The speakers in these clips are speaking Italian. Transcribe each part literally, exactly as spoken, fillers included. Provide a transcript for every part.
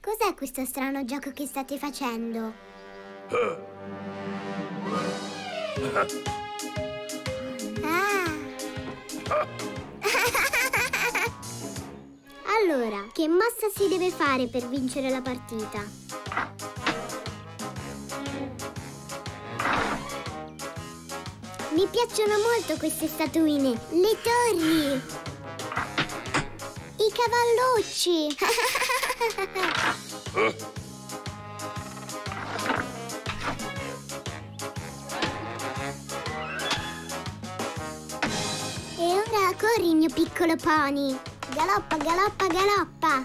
Cos'è questo strano gioco che state facendo? Ah. Allora, che mossa si deve fare per vincere la partita? Mi piacciono molto queste statuine, le torri, i cavallucci. E ora corri, mio piccolo pony. Galoppa, galoppa, galoppa.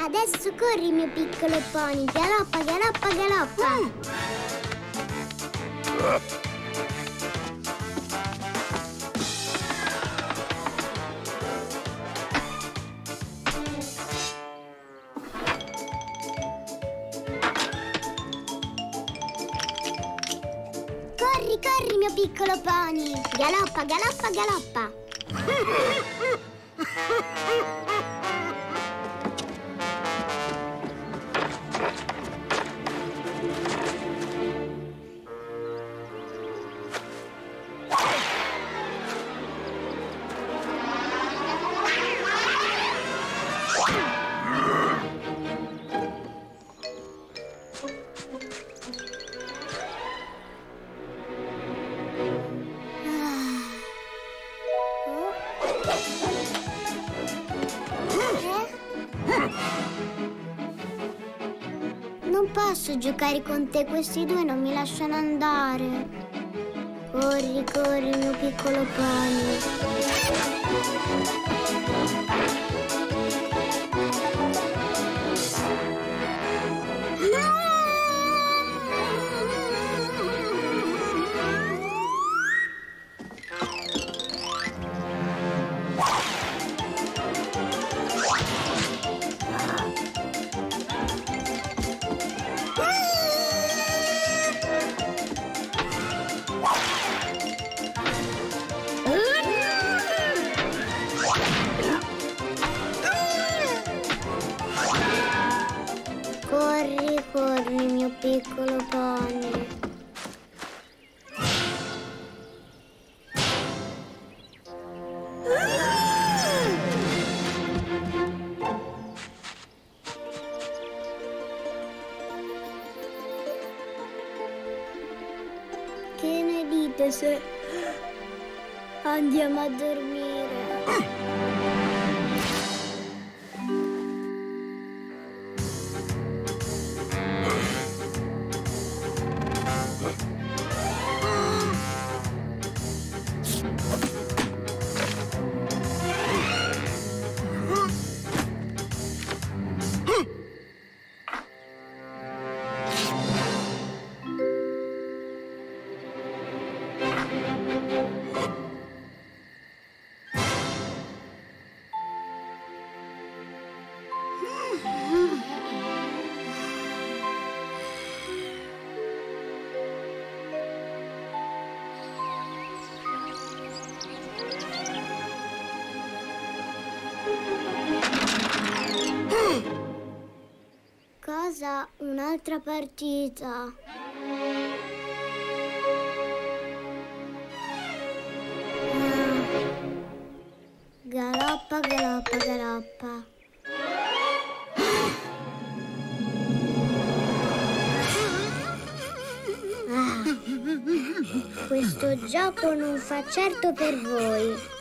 Adesso corri, mio piccolo pony, galoppa, galoppa, galoppa! Mm. Corri, corri, mio piccolo pony! Galoppa, galoppa, galoppa! Non posso giocare con te, questi due non mi lasciano andare. Corri, corri, mio piccolo pony. Corri, corri, mio piccolo pony. Che ne dite se andiamo a dormire? Cosa? Un'altra partita. Galoppa, galoppa, galoppa. Ah, questo gioco non fa certo per voi.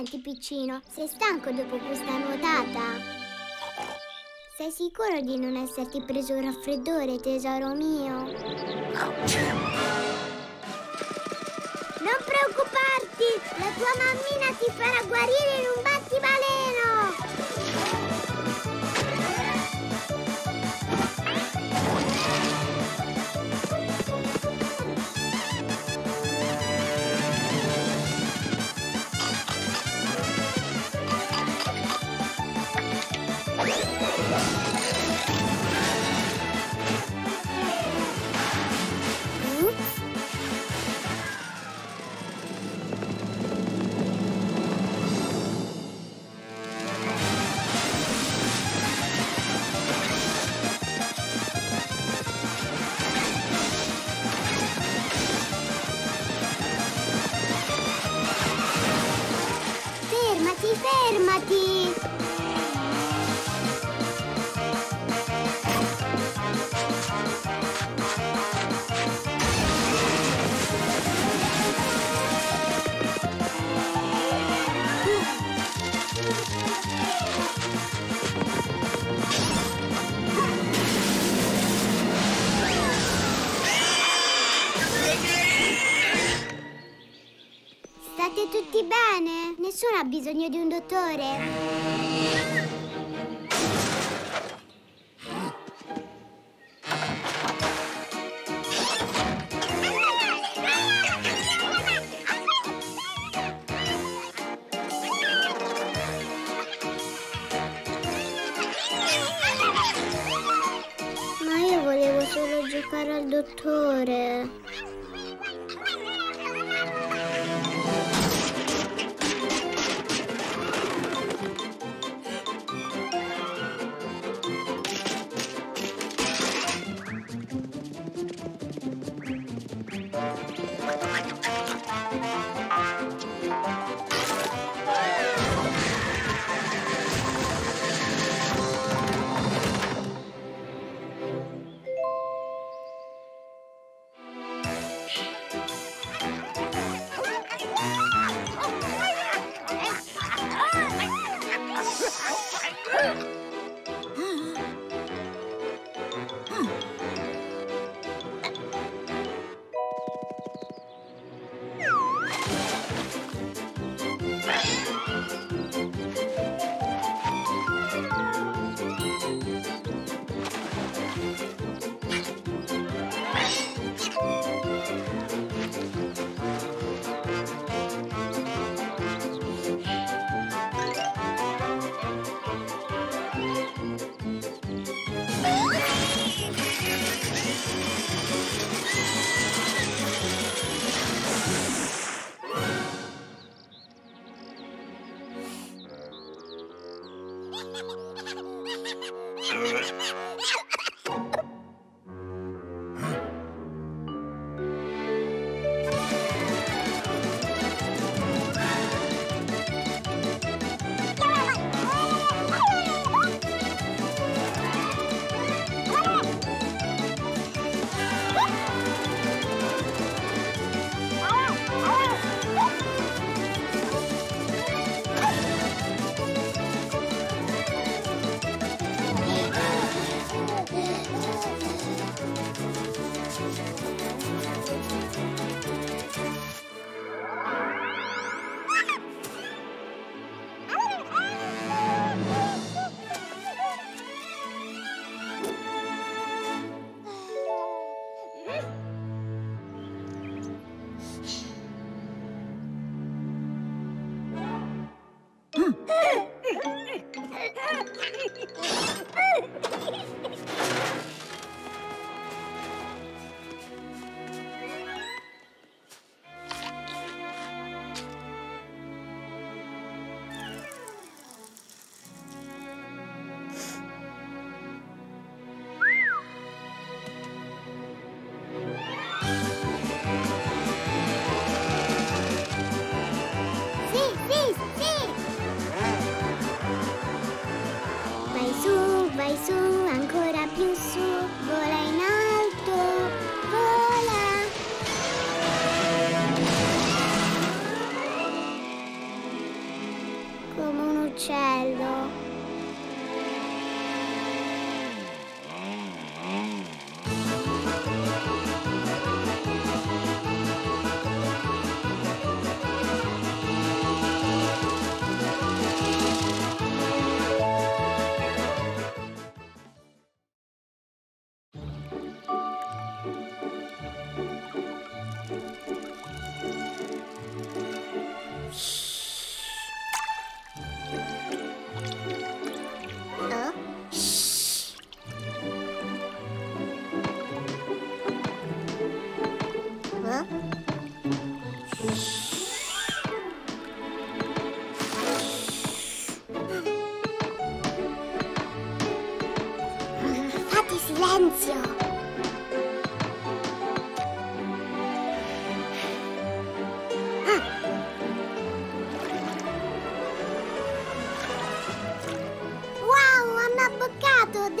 Senti piccino, sei stanco dopo questa nuotata? Sei sicuro di non esserti preso un raffreddore, tesoro mio? Non preoccuparti, la tua mammina ti farà guarire in un tutti bene? Nessuno ha bisogno di un dottore? Ma io volevo solo giocare al dottore. cielo.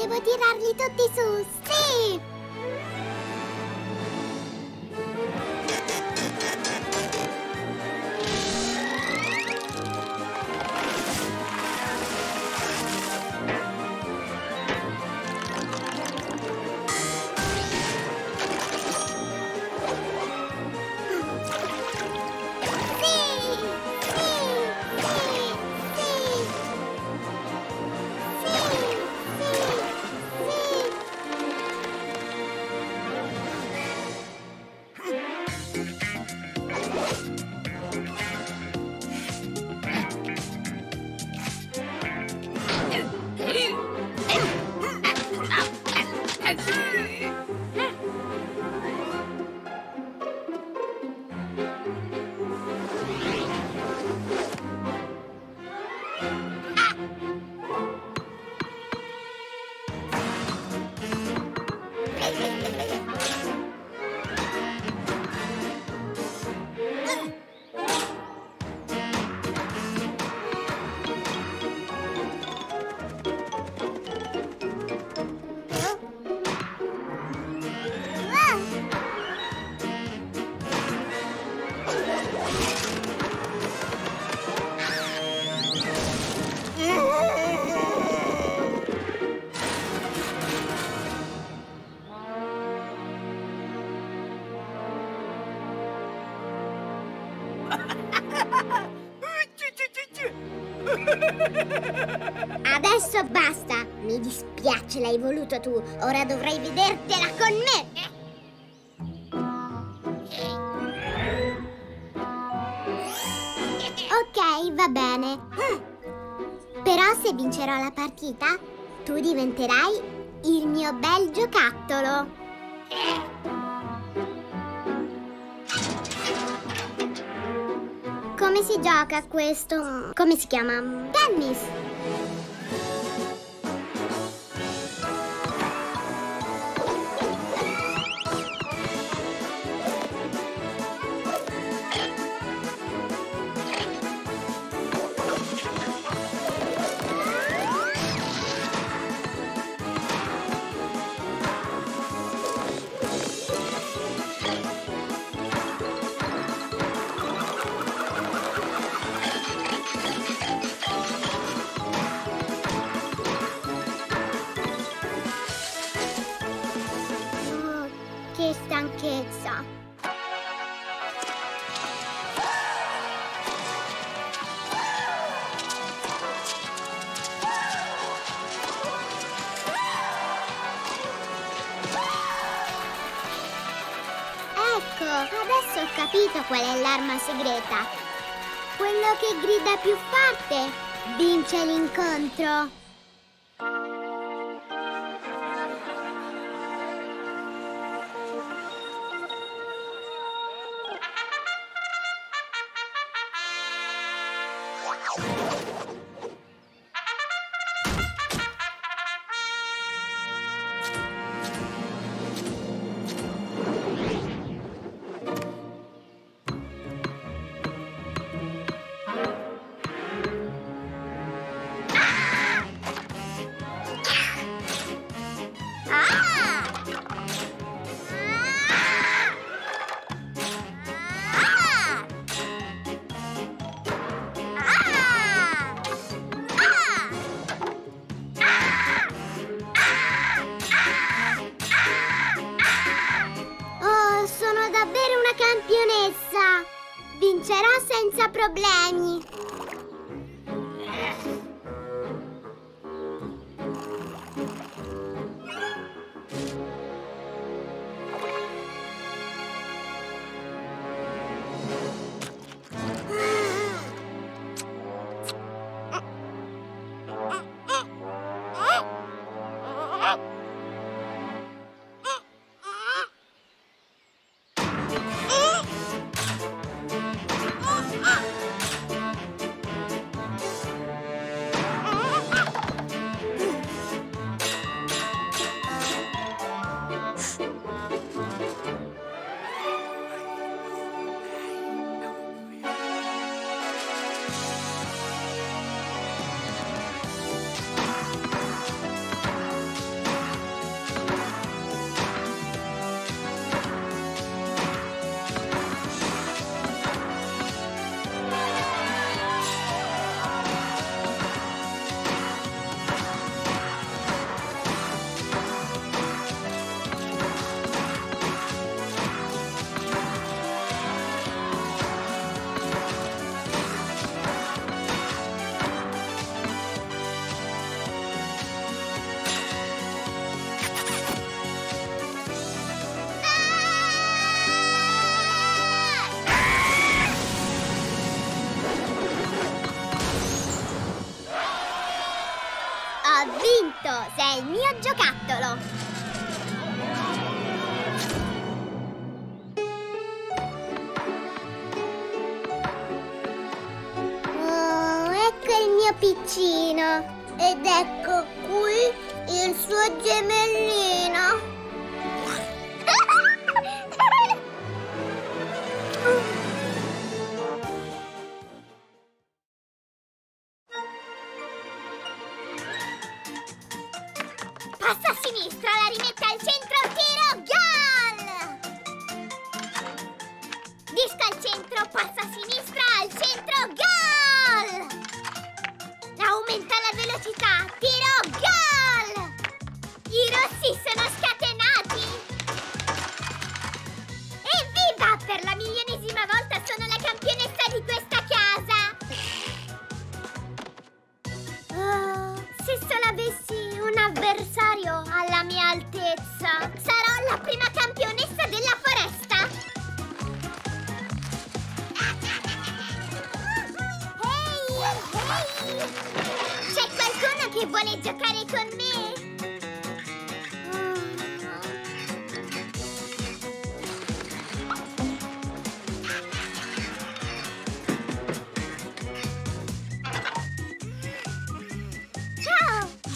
Devo tirarli tutti su, sì! Adesso basta, mi dispiace, l'hai voluto tu, ora dovrai vedertela con me! Ok, va bene. Però se vincerò la partita, tu diventerai il mio bel giocattolo! Come si gioca questo? Come si chiama? Tennis! Adesso ho capito qual è l'arma segreta. Quello che grida più forte vince l'incontro. vincerò senza problemi. Sei il mio giocattolo! Oh, ecco il mio piccino! Ed ecco qui il suo gemellino! Passa a sinistra, la rimette al centro, tiro, gol! Disco al centro, passa a sinistra, al centro, gol! Aumenta la velocità, tiro, gol! I rossi sono scatenati! Evviva! Per la milionesima volta sono la campionessa di questa casa! Oh, se solo avessi un avversario alla mia altezza, sarò la prima campionessa della foresta. Ehi, ehi! C'è qualcuno che vuole giocare con me?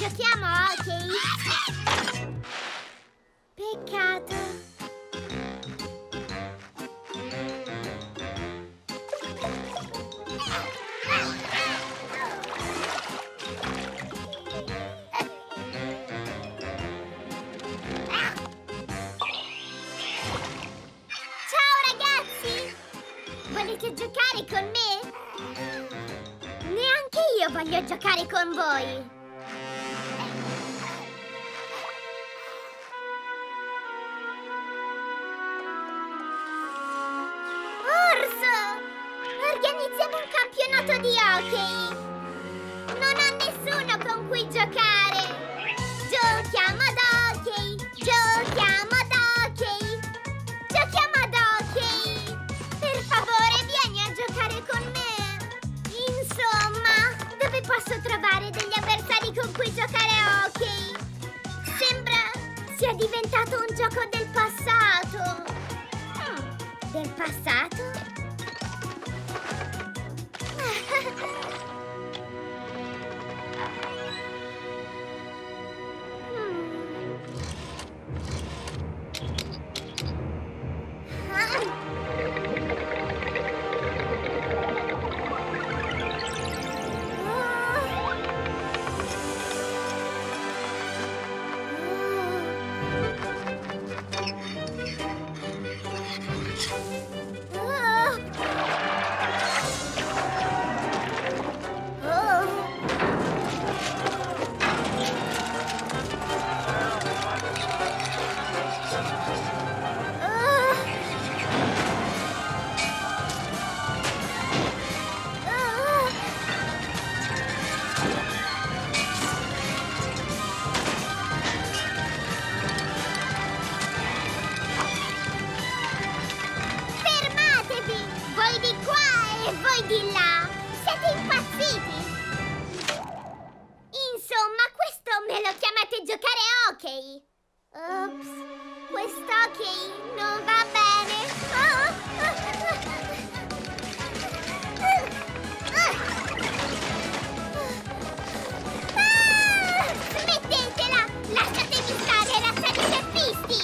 Giochiamo a hockey? Peccato. Ciao ragazzi! Volete giocare con me? Neanche io voglio giocare con voi. Organizziamo un campionato di hockey! Non ho nessuno con cui giocare! Giochiamo ad hockey! Giochiamo ad hockey! Giochiamo ad hockey! Per favore vieni a giocare con me! Insomma, dove posso trovare degli avversari con cui giocare a hockey? Sembra sia diventato un gioco del passato! Mm, del passato? Oh. hockey. Ops, quest'hockey non va bene. Oh, oh, oh. Ah, smettetela! Lasciatemi stare, lasciatemi surfisti!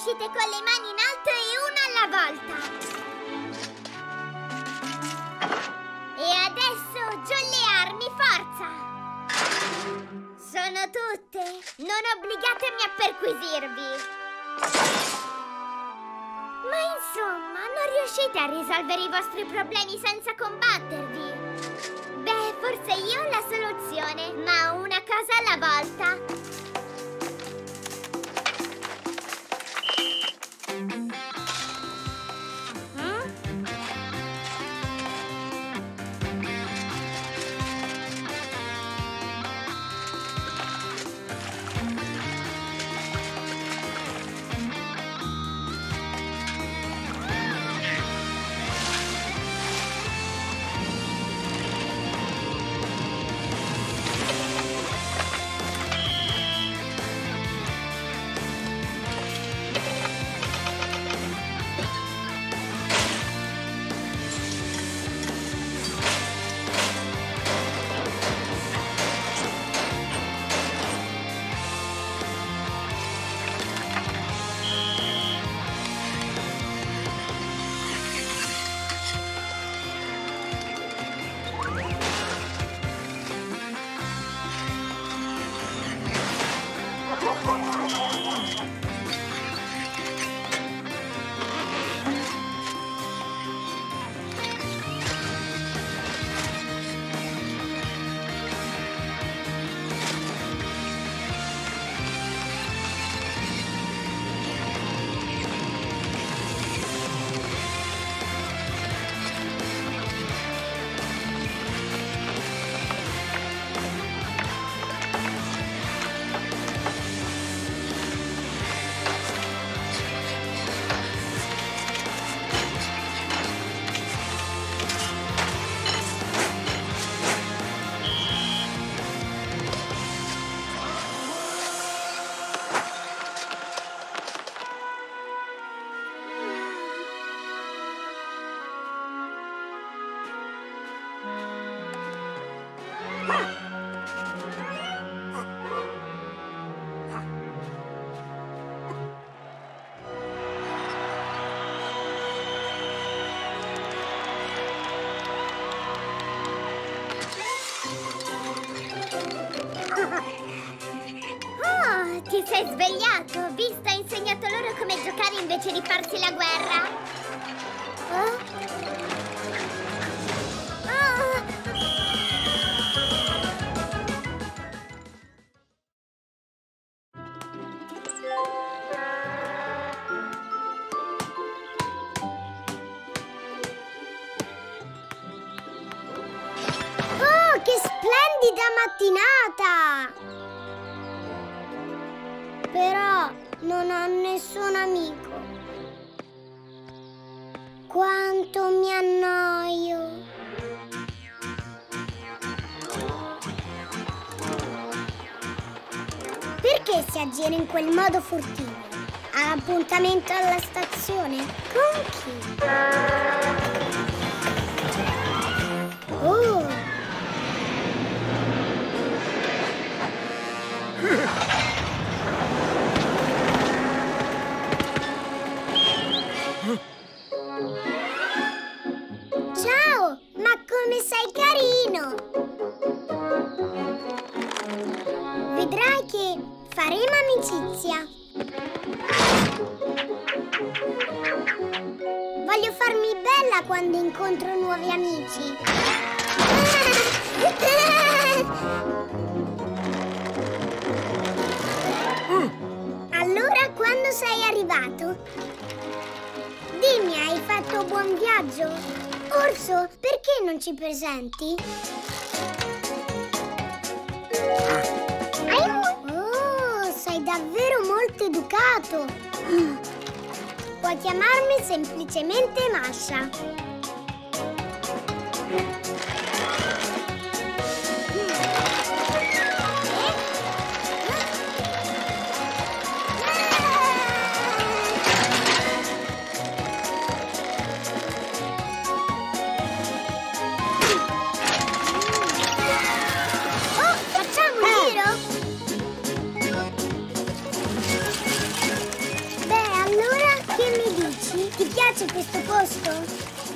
Uscite con le mani in alto e una alla volta. E adesso giù le armi, forza! Sono tutte, non obbligatemi a perquisirvi. Ma insomma, non riuscite a risolvere i vostri problemi senza combattervi. Beh, forse io ho la soluzione, ma una cosa alla volta. Sei svegliato, visto, ha insegnato loro come giocare invece di farsi la guerra. Oh, oh che splendida mattinata! Però non ho nessun amico. Quanto mi annoio. Perché si aggira in quel modo furtivo? Ha appuntamento alla stazione? Con chi? Oh! Voglio farmi bella quando incontro nuovi amici. Allora, quando sei arrivato? Dimmi, hai fatto Orso, buon viaggio! Orso, perché non ci presenti? Oh, sei davvero molto educato! Puoi chiamarmi semplicemente Masha. Ti piace questo posto?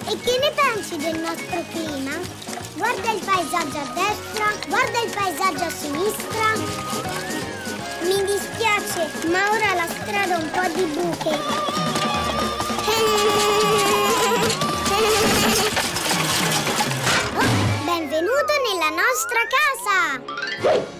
E che ne pensi del nostro clima? Guarda il paesaggio a destra, guarda il paesaggio a sinistra. Mi dispiace, ma ora la strada ha un po' di buche. Oh, benvenuto nella nostra casa!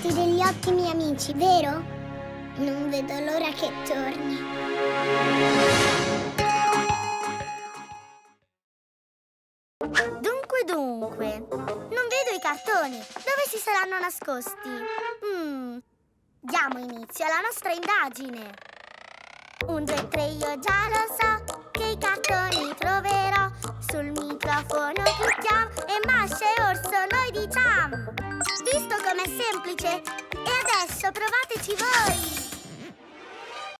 Degli ottimi amici, vero? Non vedo l'ora che torni. Dunque, dunque, non vedo i cartoni. Dove si saranno nascosti? Mmm... Diamo inizio alla nostra indagine. Un, due, tre, io già lo so che i cartoni troverò. Sul microfono clicchiamo e Masha e Orso noi diciamo. Visto com'è semplice? E adesso provateci voi!